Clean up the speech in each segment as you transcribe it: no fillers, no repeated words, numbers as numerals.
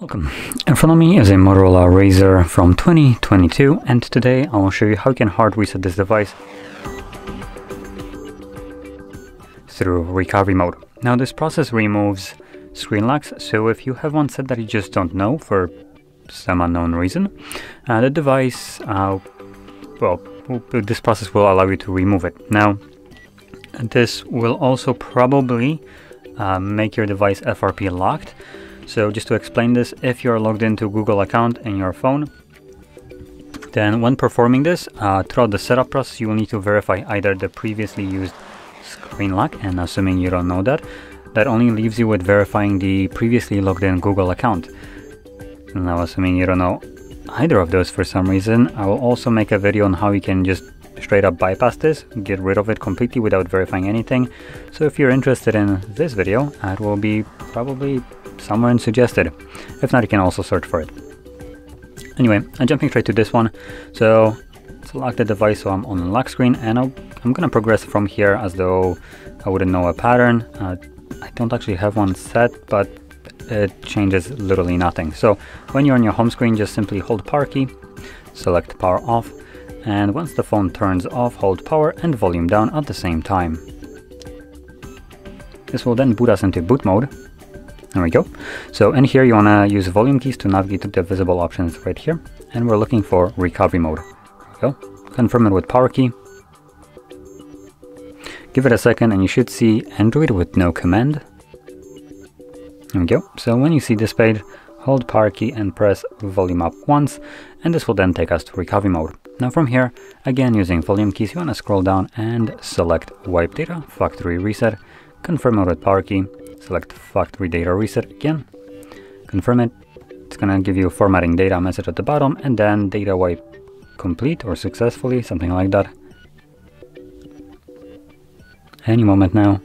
Welcome. In front of me is a Motorola Razr from 2022, and today I will show you how you can hard reset this device through recovery mode. Now this process removes screen locks, so if you have one set that you just don't know for some unknown reason, the device, this process will allow you to remove it. Now this will also probably make your device FRP locked. So just to explain this, if you're logged into Google account in your phone, then when performing this, throughout the setup process, you will need to verify either the previously used screen lock, and assuming you don't know that, that only leaves you with verifying the previously logged in Google account. Now, assuming you don't know either of those for some reason, I will also make a video on how you can just straight up bypass this, get rid of it completely without verifying anything. So if you're interested in this video, it will be probably somewhere in suggested. If not, you can also search for it. Anyway, I'm jumping straight to this one. So let's lock the device, so I'm on the lock screen, and I'm gonna progress from here as though I wouldn't know a pattern. I don't actually have one set, but it changes literally nothing. So when you're on your home screen, just simply hold power key, select power off, and once the phone turns off, hold power and volume down at the same time. This will then boot us into boot mode. There we go. So in here you want to use volume keys to navigate to the visible options right here, and we're looking for recovery mode. There we go. Confirm it with power key. Give it a second and you should see Android with no command. There we go. So when you see this page, hold power key and press volume up once, and this will then take us to recovery mode. Now from here, again using volume keys, you want to scroll down and select wipe data, factory reset, confirm it with power key. Select factory data reset again, confirm it. It's gonna give you formatting data message at the bottom, and then data wipe complete or successfully, something like that. Any moment now.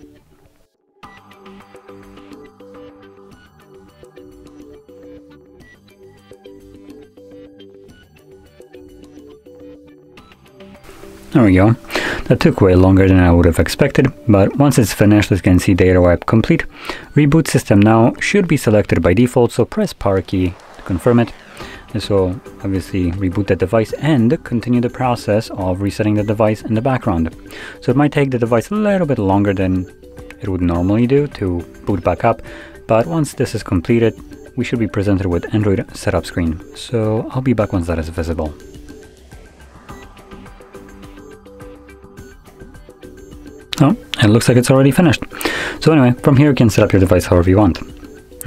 There we go. That took way longer than I would have expected, but once it's finished, as you can see, data wipe complete. Reboot system now should be selected by default, so press power key to confirm it. This will obviously reboot the device and continue the process of resetting the device in the background. So it might take the device a little bit longer than it would normally do to boot back up, but once this is completed, we should be presented with Android setup screen. So I'll be back once that is visible. Oh, it looks like it's already finished. So anyway, from here you can set up your device however you want.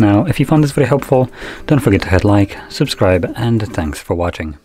Now, if you found this very helpful, don't forget to hit like, subscribe, and thanks for watching.